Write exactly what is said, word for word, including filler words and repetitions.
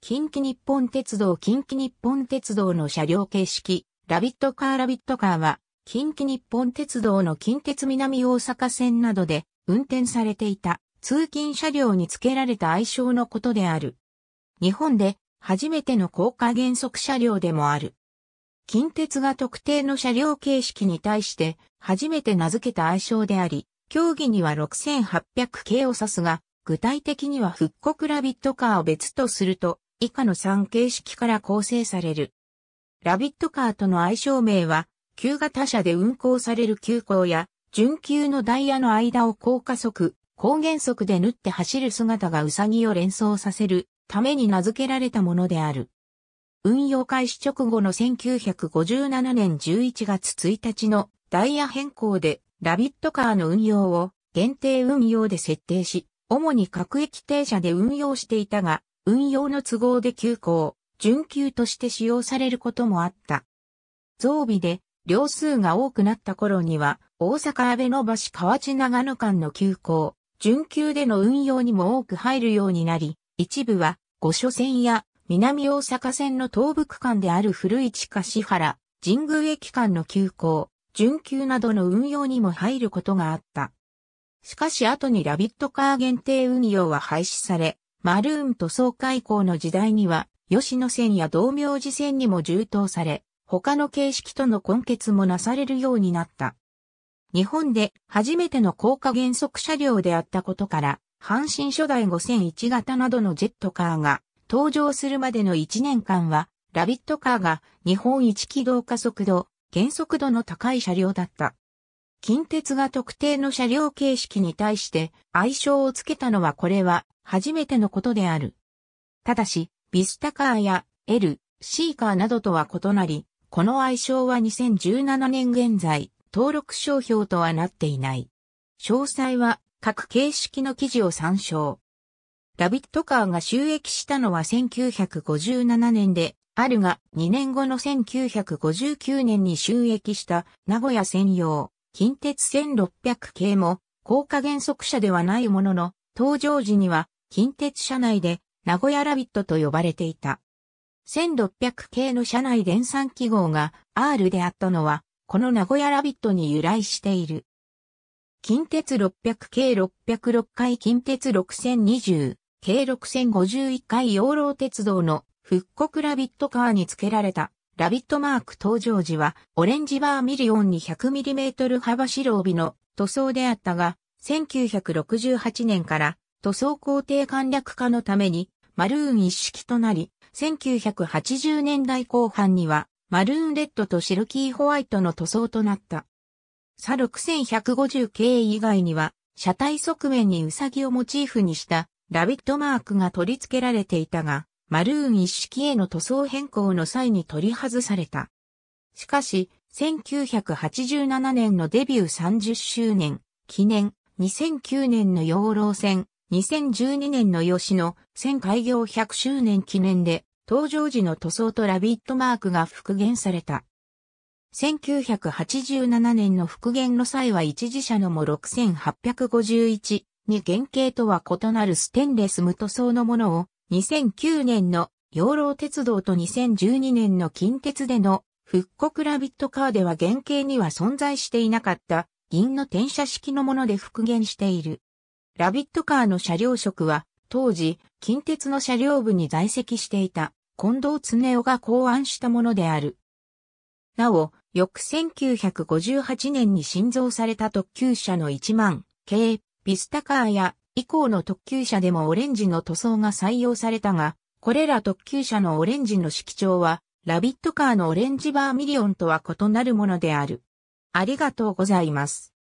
近畿日本鉄道近畿日本鉄道の車両形式、ラビットカーラビットカーは、近畿日本鉄道の近鉄南大阪線などで運転されていた通勤車両に付けられた愛称のことである。日本で初めての高架減速車両でもある。近鉄が特定の車両形式に対して初めて名付けた愛称であり、競技にはろくせんはっぴゃくけいを指すが、具体的には復刻ラビットカーを別とすると、以下のさん形式から構成される。ラビットカーとの愛称名は、旧型車で運行される急行や、準急のダイヤの間を高加速、高減速で縫って走る姿がウサギを連想させるために名付けられたものである。運用開始直後のせんきゅうひゃくごじゅうななねんじゅういちがつついたちのダイヤ変更で、ラビットカーの運用を限定運用で設定し、主に各駅停車で運用していたが、運用の都合で急行、準急として使用されることもあった。増備で両数が多くなった頃には、大阪阿部野橋河内長野間の急行、準急での運用にも多く入るようになり、一部は五所線や南大阪線の東部区間である古市橿原、神宮駅間の急行、準急などの運用にも入ることがあった。しかし後にラビットカー限定運用は廃止され、マルーン塗装開港の時代には、吉野線や道明寺線にも充当され、他の形式との混結もなされるようになった。日本で初めての高架減速車両であったことから、阪神初代ごせんいちがたなどのジェットカーが登場するまでのいちねんかんは、ラビットカーが日本一機動加速度、減速度の高い車両だった。近鉄が特定の車両形式に対して愛称を付けたのはこれは、初めてのことである。ただし、ビスタカーや L、C カーなどとは異なり、この愛称はにせんじゅうななねん現在、登録商標とはなっていない。詳細は各形式の記事を参照。ラビットカーが就役したのはせんきゅうひゃくごじゅうななねんで、あるがにねんごのせんきゅうひゃくごじゅうきゅうねんに就役した名古屋専用、近鉄せんろっぴゃくけいも、高架減速車ではないものの、登場時には、近鉄車内で名古屋ラビットと呼ばれていた。せんろっぴゃくけいの車内電算記号が アール であったのは、この名古屋ラビットに由来している。近鉄ろっぴゃくけいろっぴゃくろっかい近鉄ろくせんにじゅうけいろくせんごじゅういっかい養老鉄道の復刻ラビットカーに付けられたラビットマーク登場時は、オレンジバーミリオンに ひゃくミリメートル 幅白帯の塗装であったが、せんきゅうひゃくろくじゅうはちねんから塗装工程簡略化のためにマルーン一式となり、せんきゅうひゃくはちじゅうねんだいこう半にはマルーンレッドとシルキーホワイトの塗装となった。さろくせんひゃくごじゅうけい以外には車体側面にウサギをモチーフにしたラビットマークが取り付けられていたが、マルーン一式への塗装変更の際に取り外された。しかし、せんきゅうひゃくはちじゅうななねんのデビューさんじゅっしゅうねん記念、にせんきゅうねんの養老線、にせんじゅうにねんの吉野線開業ひゃくしゅうねん記念で、登場時の塗装とラビットマークが復元された。せんきゅうひゃくはちじゅうななねんの復元の際は一次車のもろくせんはっぴゃくごじゅういちに原型とは異なるステンレス無塗装のものを、にせんきゅうねんの養老鉄道とにせんじゅうにねんの近鉄での復刻ラビットカーでは原型には存在していなかった。銀の転写式のもので復元している。ラビットカーの車両職は、当時、近鉄の車両部に在籍していた、近藤恒夫が考案したものである。なお、翌せんきゅうひゃくごじゅうはちねんに新造された特急車のいちまんけい、ビスタカーや以降の特急車でもオレンジの塗装が採用されたが、これら特急車のオレンジの色調は、ラビットカーのオレンジバーミリオンとは異なるものである。ありがとうございます。